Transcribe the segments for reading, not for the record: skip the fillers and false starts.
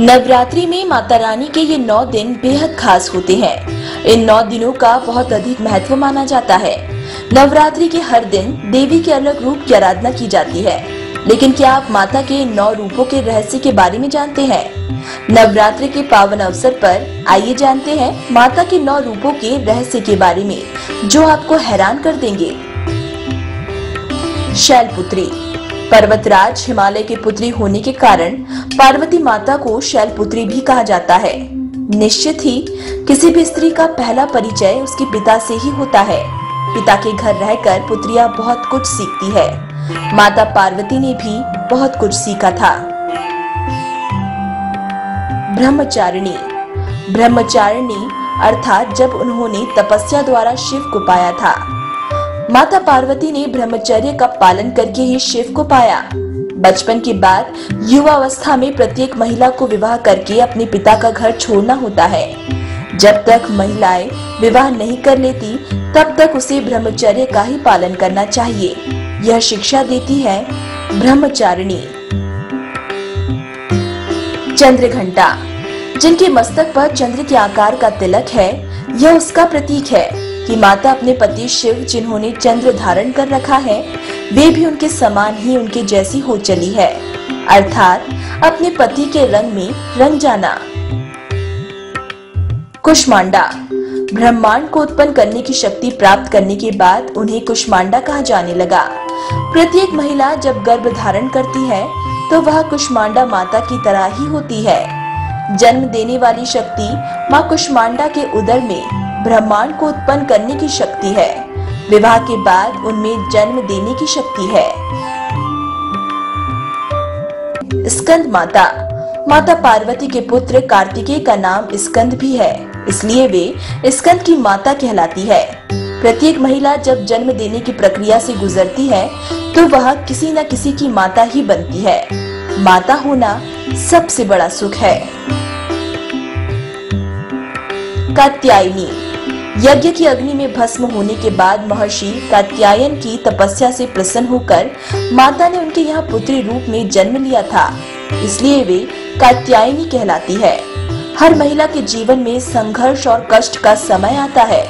नवरात्रि में माता रानी के ये 9 दिन बेहद खास होते हैं। इन 9 दिनों का बहुत अधिक महत्व माना जाता है। नवरात्रि के हर दिन देवी के अलग रूप की आराधना की जाती है, लेकिन क्या आप माता के 9 रूपों के रहस्य के बारे में जानते हैं? नवरात्रि के पावन अवसर पर आइए जानते हैं माता के 9 रूपों के रहस्य के बारे में, जो आपको हैरान कर देंगे। शैलपुत्री पर्वतराज हिमालय के पुत्री होने के कारण पार्वती माता को शैलपुत्री भी कहा जाता है। निश्चित ही किसी भी स्त्री का पहला परिचय उसके पिता से ही होता है। पिता के घर रहकर पुत्रियां बहुत कुछ सीखती है। माता पार्वती ने भी बहुत कुछ सीखा था। ब्रह्मचारिणी अर्थात जब उन्होंने तपस्या द्वारा शिव को पाया था। माता पार्वती ने ब्रह्मचर्य का पालन करके ही शिव को पाया। बचपन के बाद युवावस्था में प्रत्येक महिला को विवाह करके अपने पिता का घर छोड़ना होता है। जब तक महिलाएं विवाह नहीं कर लेती, तब तक उसे ब्रह्मचर्य का ही पालन करना चाहिए। यह शिक्षा देती है ब्रह्मचारिणी। चंद्र घंटा जिनके मस्तक पर चंद्र के आकार का तिलक है, यह उसका प्रतीक है कि माता अपने पति शिव, जिन्होंने चंद्र धारण कर रखा है, वे भी उनके समान ही उनके जैसी हो चली है, अर्थात अपने पति के रंग में रंग जाना। कुष्मांडा ब्रह्मांड को उत्पन्न करने की शक्ति प्राप्त करने के बाद उन्हें कुष्मांडा कहा जाने लगा। प्रत्येक महिला जब गर्भ धारण करती है तो वह कुष्मांडा माता की तरह ही होती है। जन्म देने वाली शक्ति माँ कुष्मांडा के उदर में ब्रह्मांड को उत्पन्न करने की शक्ति है। विवाह के बाद उनमें जन्म देने की शक्ति है। स्कंद माता पार्वती के पुत्र कार्तिकेय का नाम स्कंद भी है, इसलिए वे स्कंद की माता कहलाती है। प्रत्येक महिला जब जन्म देने की प्रक्रिया से गुजरती है तो वह किसी न किसी की माता ही बनती है। माता होना सबसे बड़ा सुख है। कात्यायनी यज्ञ की अग्नि में भस्म होने के बाद महर्षि कात्यायन की तपस्या से प्रसन्न होकर माता ने उनके यहाँ पुत्री रूप में जन्म लिया था, इसलिए वे कात्यायनी कहलाती है। हर महिला के जीवन में संघर्ष और कष्ट का समय आता है,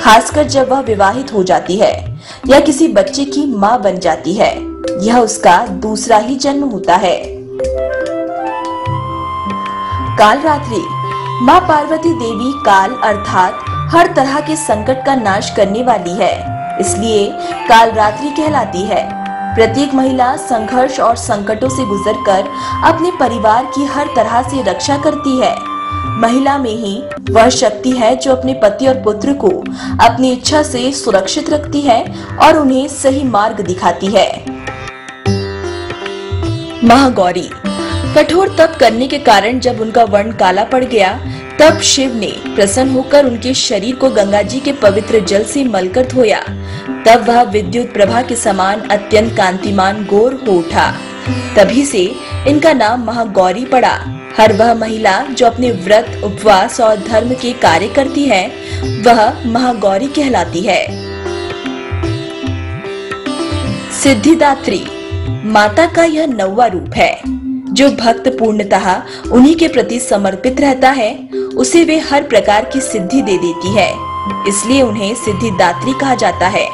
खासकर जब वह विवाहित हो जाती है या किसी बच्चे की माँ बन जाती है। यह उसका दूसरा ही जन्म होता है। कालरात्रि माँ पार्वती देवी काल अर्थात हर तरह के संकट का नाश करने वाली है, इसलिए कालरात्रि कहलाती है। प्रत्येक महिला संघर्ष और संकटों से गुजरकर अपने परिवार की हर तरह से रक्षा करती है। महिला में ही वह शक्ति है जो अपने पति और पुत्र को अपनी इच्छा से सुरक्षित रखती है और उन्हें सही मार्ग दिखाती है। महागौरी कठोर तप करने के कारण जब उनका वर्ण काला पड़ गया, तब शिव ने प्रसन्न होकर उनके शरीर को गंगा जी के पवित्र जल से मलकर धोया। तब वह विद्युत प्रभा के समान अत्यंत कांतिमान गौर हो उठा। तभी से इनका नाम महागौरी पड़ा। हर वह महिला जो अपने व्रत, उपवास और धर्म के कार्य करती है, वह महागौरी कहलाती है। सिद्धिदात्री माता का यह 9वां रूप है। जो भक्त पूर्णतः उन्हीं के प्रति समर्पित रहता है, उसे वे हर प्रकार की सिद्धि दे देती है, इसलिए उन्हें सिद्धिदात्री कहा जाता है।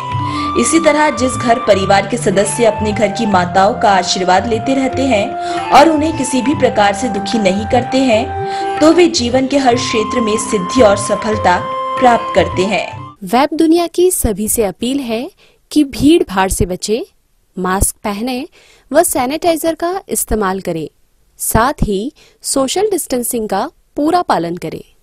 इसी तरह जिस घर परिवार के सदस्य अपने घर की माताओं का आशीर्वाद लेते रहते हैं और उन्हें किसी भी प्रकार से दुखी नहीं करते हैं, तो वे जीवन के हर क्षेत्र में सिद्धि और सफलता प्राप्त करते हैं। वेब दुनिया की सभी से अपील है कि भीड़ भाड़ से बचे, मास्क पहने व सैनिटाइजर का इस्तेमाल करें, साथ ही सोशल डिस्टेंसिंग का पूरा पालन करें।